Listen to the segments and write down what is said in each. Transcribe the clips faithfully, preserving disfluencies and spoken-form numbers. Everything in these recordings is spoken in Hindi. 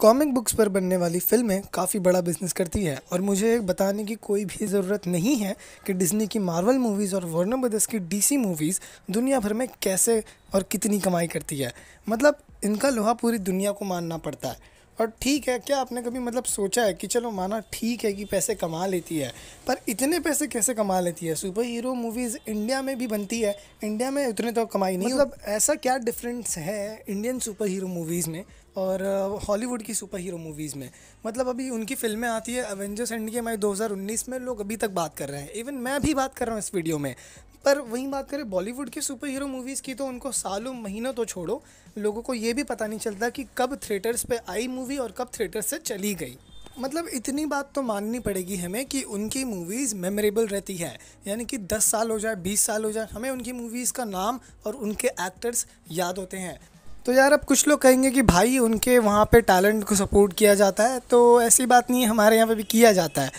कॉमिक बुक्स पर बनने वाली फिल्में काफ़ी बड़ा बिजनेस करती है और मुझे बताने की कोई भी ज़रूरत नहीं है कि डिज्नी की मार्वल मूवीज़ और वार्नर ब्रदर्स की डीसी मूवीज़ दुनिया भर में कैसे और कितनी कमाई करती है। मतलब इनका लोहा पूरी दुनिया को मानना पड़ता है। और ठीक है, क्या आपने कभी मतलब सोचा है कि चलो माना ठीक है कि पैसे कमा लेती है, पर इतने पैसे कैसे कमा लेती है? सुपर हीरो मूवीज़ इंडिया में भी बनती है, इंडिया में उतने तो कमाई नहीं। मतलब ऐसा क्या डिफरेंस है इंडियन सुपर हीरो मूवीज़ में और हॉलीवुड की सुपर हीरो मूवीज़ में? मतलब अभी उनकी फिल्में आती है, एवेंजर्स एंड गेम आई दो हज़ार उन्नीस में लोग अभी तक बात कर रहे हैं, इवन मैं भी बात कर रहा हूँ इस वीडियो में। पर वहीं बात करें बॉलीवुड के सुपर हीरो मूवीज़ की, तो उनको सालों महीनों तो छोड़ो, लोगों को ये भी पता नहीं चलता कि कब थिएटर्स पे आई मूवी और कब थिएटर्स से चली गई। मतलब इतनी बात तो माननी पड़ेगी हमें कि उनकी मूवीज़ मेमोरेबल रहती है, यानी कि दस साल हो जाए, बीस साल हो जाए, हमें उनकी मूवीज़ का नाम और उनके एक्टर्स याद होते हैं। तो यार अब कुछ लोग कहेंगे कि भाई उनके वहाँ पे टैलेंट को सपोर्ट किया जाता है, तो ऐसी बात नहीं है, हमारे यहाँ पे भी किया जाता है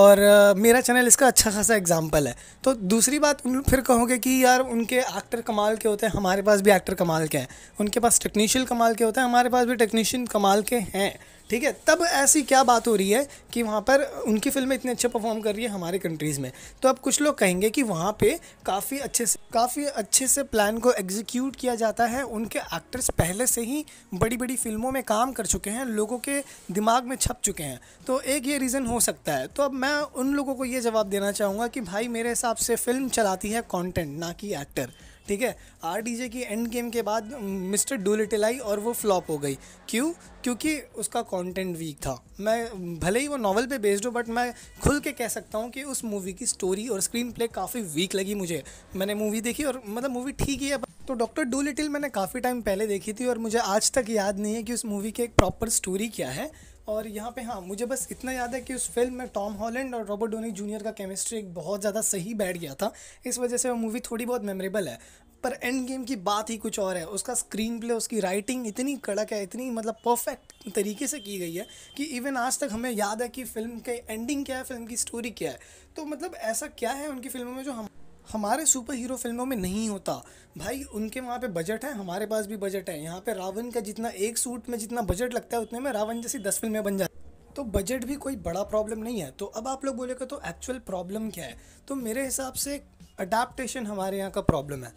और आ, मेरा चैनल इसका अच्छा खासा एग्जांपल है। तो दूसरी बात, उन फिर कहोगे कि यार उनके एक्टर कमाल के होते हैं, हमारे पास भी एक्टर कमाल के हैं, उनके पास टेक्नीशियन कमाल के होते हैं, हमारे पास भी टेक्नीशियन कमाल के हैं। ठीक है, तब ऐसी क्या बात हो रही है कि वहाँ पर उनकी फिल्में इतने अच्छे परफॉर्म कर रही है हमारे कंट्रीज़ में? तो अब कुछ लोग कहेंगे कि वहाँ पे काफ़ी अच्छे से काफ़ी अच्छे से प्लान को एग्जीक्यूट किया जाता है, उनके एक्टर्स पहले से ही बड़ी बड़ी फिल्मों में काम कर चुके हैं, लोगों के दिमाग में छप चुके हैं, तो एक ये रीज़न हो सकता है। तो अब मैं उन लोगों को ये जवाब देना चाहूँगा कि भाई मेरे हिसाब से फ़िल्म चलाती है कॉन्टेंट, ना कि एक्टर। ठीक है, आरडीजे की एंड गेम के बाद मिस्टर डोलिटल आई और वो फ्लॉप हो गई। क्यों? क्योंकि उसका कंटेंट वीक था। मैं भले ही वो नॉवल पे बेस्ड हो, बट मैं खुल के कह सकता हूँ कि उस मूवी की स्टोरी और स्क्रीन प्ले काफ़ी वीक लगी मुझे। मैंने मूवी देखी और मतलब मूवी ठीक ही है। तो डॉक्टर डोलिटल मैंने काफ़ी टाइम पहले देखी थी और मुझे आज तक याद नहीं है कि उस मूवी की एक प्रॉपर स्टोरी क्या है। और यहाँ पे हाँ, मुझे बस इतना याद है कि उस फिल्म में टॉम हॉलैंड और रॉबर्ट डोनी जूनियर का केमिस्ट्री एक बहुत ज़्यादा सही बैठ गया था, इस वजह से वो मूवी थोड़ी बहुत मेमोरेबल है। पर एंड गेम की बात ही कुछ और है, उसका स्क्रीन प्ले, उसकी राइटिंग इतनी कड़क है, इतनी मतलब परफेक्ट तरीके से की गई है कि इवन आज तक हमें याद है कि फ़िल्म के एंडिंग क्या है, फ़िल्म की स्टोरी क्या है। तो मतलब ऐसा क्या है उनकी फ़िल्मों में जो हम हमारे सुपर हीरो फिल्मों में नहीं होता? भाई उनके वहाँ पे बजट है, हमारे पास भी बजट है। यहाँ पे रावण का जितना एक सूट में जितना बजट लगता है, उतने में रावण जैसी दस फिल्में बन जाती हैं। तो बजट भी कोई बड़ा प्रॉब्लम नहीं है। तो अब आप लोग बोलेगा तो एक्चुअल प्रॉब्लम क्या है? तो मेरे हिसाब से अडाप्टेशन हमारे यहाँ का प्रॉब्लम है।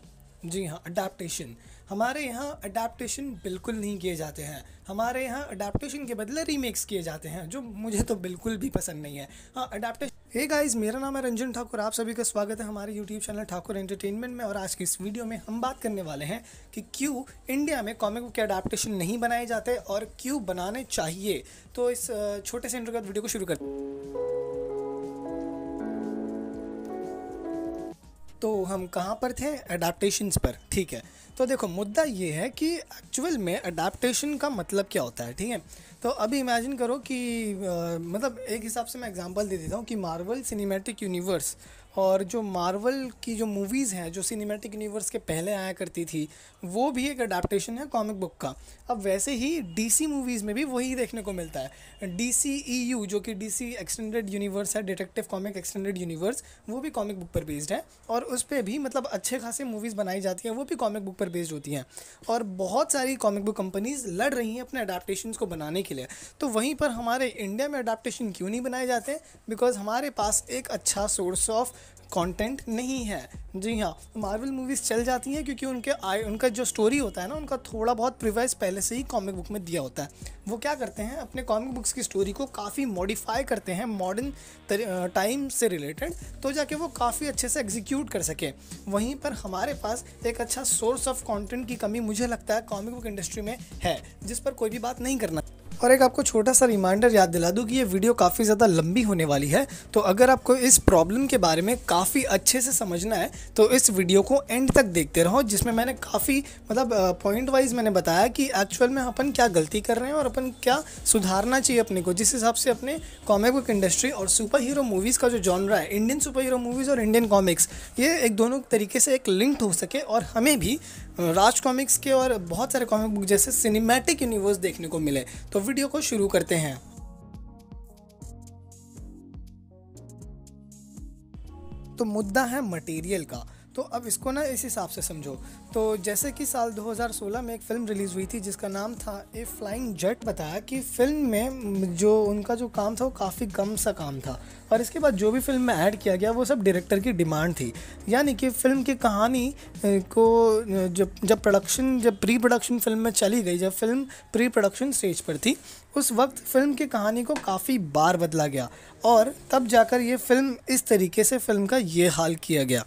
जी हाँ, अडाप्टेशन। हमारे यहाँ अडाप्टेशन बिल्कुल नहीं किए जाते हैं। हमारे यहाँ अडाप्टेशन के बदले रीमेक्स किए जाते हैं, जो मुझे तो बिल्कुल भी पसंद नहीं है। हाँ, अडाप्टेशन। हे गाइस, मेरा नाम है रंजन ठाकुर, आप सभी का स्वागत है हमारे यूट्यूब चैनल ठाकुर एंटरटेनमेंट में। और आज की इस वीडियो में हम बात करने वाले हैं कि क्यों इंडिया में कॉमिक बुक के अडाप्टेशन नहीं बनाए जाते और क्यों बनाने चाहिए। तो इस छोटे से इंट्रो के बाद वीडियो को शुरू करते हैं। तो हम कहाँ पर थे? अडाप्टेशंस पर। ठीक है, तो देखो मुद्दा ये है कि एक्चुअल में अडाप्टेशन का मतलब क्या होता है। ठीक है, तो अभी इमेजिन करो कि आ, मतलब एक हिसाब से मैं एग्जांपल दे देता हूँ कि मार्वल सिनेमैटिक यूनिवर्स और जो मार्वल की जो मूवीज़ हैं जो सिनेमैटिक यूनिवर्स के पहले आया करती थी, वो भी एक अडाप्टेशन है कॉमिक बुक का। अब वैसे ही डीसी मूवीज़ में भी वही देखने को मिलता है। डीसी ईयू जो कि डीसी एक्सटेंडेड यूनिवर्स है, डिटेक्टिव कॉमिक एक्सटेंडेड यूनिवर्स, वो भी कॉमिक बुक पर बेस्ड है और उस पर भी मतलब अच्छे खासे मूवीज़ बनाई जाती हैं, वो भी कॉमिक बुक पर बेस्ड होती हैं। और बहुत सारी कॉमिक बुक कंपनीज़ लड़ रही हैं अपने अडाप्टेशंस को बनाने के लिए। तो वहीं पर हमारे इंडिया में अडाप्टेशन क्यों नहीं बनाए जाते? बिकॉज़ हमारे पास एक अच्छा सोर्स ऑफ कंटेंट नहीं है। जी हाँ, मार्वल मूवीज़ चल जाती हैं क्योंकि उनके आए उनका जो स्टोरी होता है ना, उनका थोड़ा बहुत प्रिवाइज पहले से ही कॉमिक बुक में दिया होता है। वो क्या करते हैं, अपने कॉमिक बुक्स की स्टोरी को काफ़ी मॉडिफाई करते हैं मॉडर्न टाइम से रिलेटेड, तो जाके वो काफ़ी अच्छे से एग्जीक्यूट कर सके। वहीं पर हमारे पास एक अच्छा सोर्स ऑफ कॉन्टेंट की कमी मुझे लगता है कॉमिक बुक इंडस्ट्री में है, जिस पर कोई भी बात नहीं करना। और एक आपको छोटा सा रिमाइंडर याद दिला दूँ कि ये वीडियो काफ़ी ज़्यादा लंबी होने वाली है, तो अगर आपको इस प्रॉब्लम के बारे में काफ़ी अच्छे से समझना है तो इस वीडियो को एंड तक देखते रहो, जिसमें मैंने काफ़ी मतलब पॉइंट वाइज मैंने बताया कि एक्चुअल में अपन क्या गलती कर रहे हैं और अपन क्या सुधारना चाहिए अपने को, जिस हिसाब से अपने कॉमिक बुक इंडस्ट्री और सुपर हीरो मूवीज़ का जो जॉनरा है, इंडियन सुपर हीरो मूवीज़ और इंडियन कॉमिक्स, ये एक दोनों तरीके से एक लिंक्ड हो सके और हमें भी राज कॉमिक्स के और बहुत सारे कॉमिक बुक जैसे सिनेमैटिक यूनिवर्स देखने को मिले। तो वीडियो को शुरू करते हैं। तो मुद्दा है मटेरियल का। तो अब इसको ना इस हिसाब से समझो। तो जैसे कि साल दो हज़ार सोलह में एक फ़िल्म रिलीज़ हुई थी जिसका नाम था ए फ्लाइंग जेट। बताया कि फ़िल्म में जो उनका जो काम था वो काफ़ी कम सा काम था, और इसके बाद जो भी फिल्म में ऐड किया गया वो सब डायरेक्टर की डिमांड थी। यानी कि फ़िल्म की कहानी को जब जब प्रोडक्शन जब प्री प्रोडक्शन फिल्म में चली गई, जब फिल्म प्री प्रोडक्शन स्टेज पर थी, उस वक्त फ़िल्म की कहानी को काफ़ी बार बदला गया और तब जाकर ये फ़िल्म इस तरीके से फ़िल्म का ये हाल किया गया।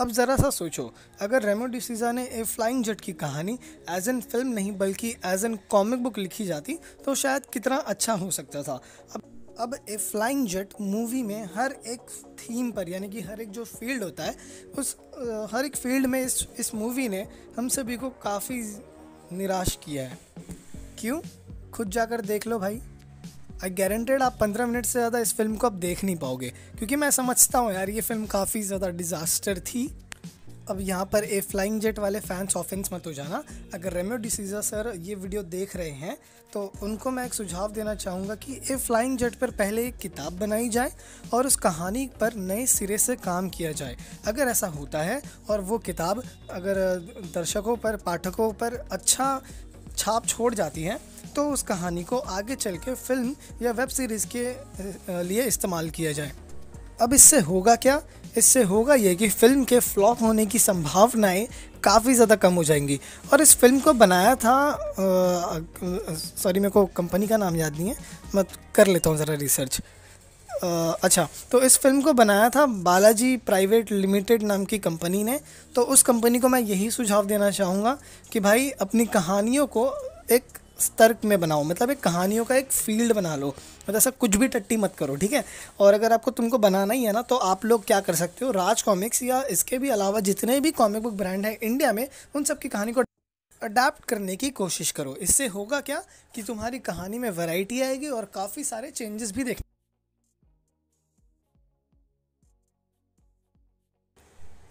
अब ज़रा सा सोचो, अगर रेमो डिसूज़ा ने ए फ्लाइंग जेट की कहानी एज एन फिल्म नहीं बल्कि एज एन कॉमिक बुक लिखी जाती तो शायद कितना अच्छा हो सकता था। अब अब ए फ्लाइंग जेट मूवी में हर एक थीम पर, यानी कि हर एक जो फील्ड होता है उस हर एक फील्ड में इस इस मूवी ने हम सभी को काफ़ी निराश किया है। क्यों? खुद जाकर देख लो भाई, आई गारंटेड आप पंद्रह मिनट से ज़्यादा इस फिल्म को आप देख नहीं पाओगे, क्योंकि मैं समझता हूँ यार ये फिल्म काफ़ी ज़्यादा डिज़ास्टर थी। अब यहाँ पर ए फ्लाइंग जेट वाले फैंस ऑफेंस मत हो जाना। अगर रेमो डिसूज़ा सर ये वीडियो देख रहे हैं तो उनको मैं एक सुझाव देना चाहूँगा कि ए फ्लाइंग जेट पर पहले एक किताब बनाई जाए और उस कहानी पर नए सिरे से काम किया जाए। अगर ऐसा होता है और वो किताब अगर दर्शकों पर, पाठकों पर अच्छा छाप छोड़ जाती है तो उस कहानी को आगे चल के फिल्म या वेब सीरीज़ के लिए इस्तेमाल किया जाए। अब इससे होगा क्या? इससे होगा ये कि फ़िल्म के फ्लॉप होने की संभावनाएं काफ़ी ज़्यादा कम हो जाएंगी। और इस फिल्म को बनाया था, सॉरी मेरे को कंपनी का नाम याद नहीं है, मैं कर लेता हूँ ज़रा रिसर्च। आ, अच्छा, तो इस फिल्म को बनाया था बालाजी प्राइवेट लिमिटेड नाम की कंपनी ने। तो उस कंपनी को मैं यही सुझाव देना चाहूँगा कि भाई अपनी कहानियों को एक स्तर में बनाओ, मतलब एक कहानियों का एक फील्ड बना लो, मतलब ऐसा कुछ भी टट्टी मत करो, ठीक है। और अगर आपको तुमको बनाना ही है ना तो आप लोग क्या कर सकते हो, राज कॉमिक्स या इसके भी अलावा जितने भी कॉमिक बुक ब्रांड हैं इंडिया में उन सब की कहानी को अडाप्ट करने की कोशिश करो। इससे होगा क्या कि तुम्हारी कहानी में वैरायटी आएगी और काफ़ी सारे चेंजेस भी देखें।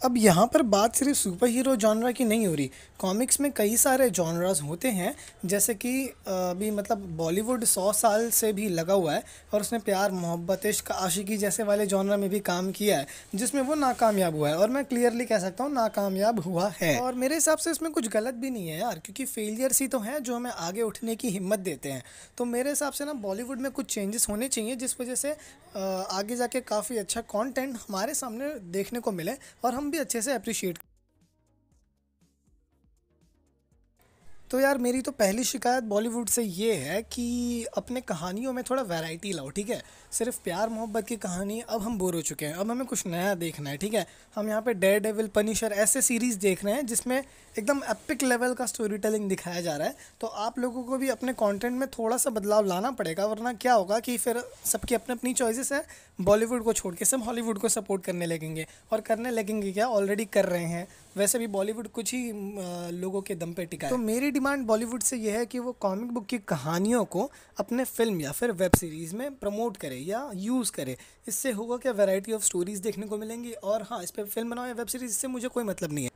अब यहाँ पर बात सिर्फ सुपर हीरो जॉनरा की नहीं हो रही, कॉमिक्स में कई सारे जॉनरास होते हैं, जैसे कि अभी मतलब बॉलीवुड सौ साल से भी लगा हुआ है और उसने प्यार, मोहब्बत, इश्क, आशिकी जैसे वाले जॉनरा में भी काम किया है जिसमें वो नाकामयाब हुआ है, और मैं क्लियरली कह सकता हूँ नाकामयाब हुआ है। और मेरे हिसाब से इसमें कुछ गलत भी नहीं है यार, क्योंकि फेलियर्स ही तो हैं जो हमें आगे उठने की हिम्मत देते हैं। तो मेरे हिसाब से ना बॉलीवुड में कुछ चेंजेस होने चाहिए जिस वजह से आगे जाके काफ़ी अच्छा कॉन्टेंट हमारे सामने देखने को मिले और हम भी अच्छे से अप्रिशिएट। तो यार मेरी तो पहली शिकायत बॉलीवुड से ये है कि अपने कहानियों में थोड़ा वैरायटी लाओ, ठीक है। सिर्फ प्यार मोहब्बत की कहानी अब हम बोर हो चुके हैं, अब हमें कुछ नया देखना है, ठीक है। हम यहाँ पे डेयर डेविल, पनिशर ऐसे सीरीज़ देख रहे हैं जिसमें एकदम एपिक लेवल का स्टोरी टेलिंग दिखाया जा रहा है। तो आप लोगों को भी अपने कॉन्टेंट में थोड़ा सा बदलाव लाना पड़ेगा, वरना क्या होगा कि फिर सबकी अपनी अपनी चॉइसेस है, बॉलीवुड को छोड़ के सब हॉलीवुड को सपोर्ट करने लगेंगे। और करने लगेंगे क्या, ऑलरेडी कर रहे हैं, वैसे भी बॉलीवुड कुछ ही लोगों के दम पे टिका है। तो मेरी डिमांड बॉलीवुड से यह है कि वो कॉमिक बुक की कहानियों को अपने फिल्म या फिर वेब सीरीज़ में प्रमोट करे या यूज़ करे। इससे होगा क्या, वैरायटी ऑफ स्टोरीज़ देखने को मिलेंगी। और हाँ, इस पर फिल्म बनाओ या वेब सीरीज़, इससे मुझे कोई मतलब नहीं है,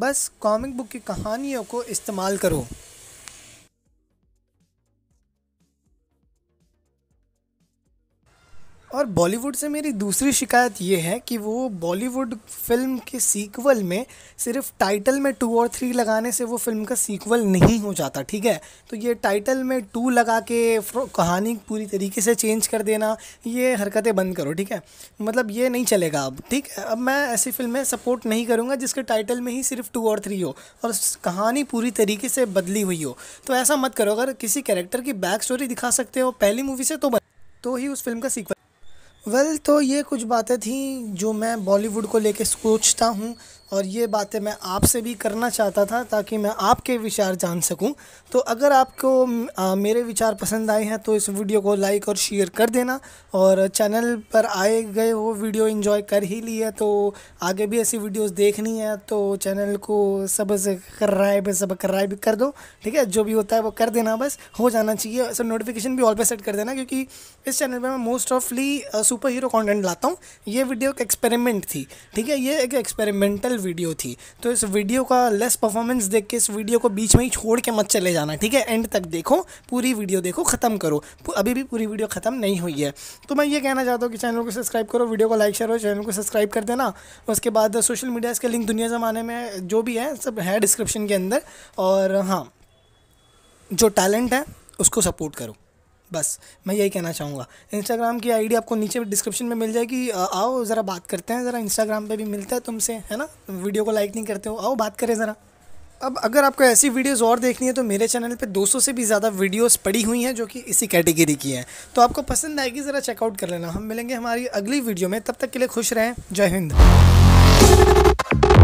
बस कॉमिक बुक की कहानियों को इस्तेमाल करो। और बॉलीवुड से मेरी दूसरी शिकायत ये है कि वो बॉलीवुड फिल्म के सीक्वल में सिर्फ टाइटल में टू और थ्री लगाने से वो फिल्म का सीक्वल नहीं हो जाता, ठीक है। तो ये टाइटल में टू लगा के कहानी पूरी तरीके से चेंज कर देना, ये हरकतें बंद करो, ठीक है। मतलब ये नहीं चलेगा अब, ठीक है। अब मैं ऐसी फिल्में सपोर्ट नहीं करूँगा जिसके टाइटल में ही सिर्फ टू और थ्री हो और कहानी पूरी तरीके से बदली हुई हो। तो ऐसा मत करो, अगर किसी कैरेक्टर की बैक स्टोरी दिखा सकते हो पहली मूवी से तो तो ही उस फिल्म का सीक्वल। वेल well, तो ये कुछ बातें थी जो मैं बॉलीवुड को लेके सोचता हूँ और ये बातें मैं आपसे भी करना चाहता था ताकि मैं आपके विचार जान सकूँ। तो अगर आपको आ, मेरे विचार पसंद आए हैं तो इस वीडियो को लाइक और शेयर कर देना, और चैनल पर आए गए वो वीडियो एंजॉय कर ही लिए तो आगे भी ऐसी वीडियोस देखनी है तो चैनल को सब सब्सक्राइब सब्सक्राइब कर दो, ठीक है। जो भी होता है वो कर देना, बस हो जाना चाहिए। ऐसा नोटिफिकेशन भी ऑल पे सेट कर देना, क्योंकि इस चैनल पर मैं मोस्ट ऑफली सुपर हीरो कॉन्टेंट लाता हूँ। ये वीडियो एक एक्सपेरिमेंट थी, ठीक है। ये एक एक्सपेरिमेंटल वीडियो थी, तो इस वीडियो का लेस परफॉर्मेंस देख के इस वीडियो को बीच में ही छोड़ के मत चले जाना, ठीक है। एंड तक देखो, पूरी वीडियो देखो, ख़त्म करो, अभी भी पूरी वीडियो ख़त्म नहीं हुई है। तो मैं ये कहना चाहता हूँ कि चैनल को सब्सक्राइब करो, वीडियो को लाइक शेयर हो, चैनल को सब्सक्राइब कर देना। उसके बाद सोशल मीडिया के लिंक दुनिया ज़माने में जो भी है सब है डिस्क्रिप्शन के अंदर। और हाँ, जो टैलेंट है उसको सपोर्ट करो, बस मैं यही कहना चाहूँगा। इंस्टाग्राम की आईडी आपको नीचे डिस्क्रिप्शन में मिल जाएगी, आओ ज़रा बात करते हैं, ज़रा इंस्टाग्राम पे भी मिलता है तुमसे, है ना। वीडियो को लाइक नहीं करते हो, आओ बात करें ज़रा। अब अगर आपको ऐसी वीडियोस और देखनी है तो मेरे चैनल पे दो सौ से भी ज़्यादा वीडियोस पड़ी हुई हैं जो कि इसी कैटेगरी की हैं, तो आपको पसंद आएगी, ज़रा चेकआउट कर लेना। हम मिलेंगे हमारी अगली वीडियो में, तब तक के लिए खुश रहें, जय हिंद।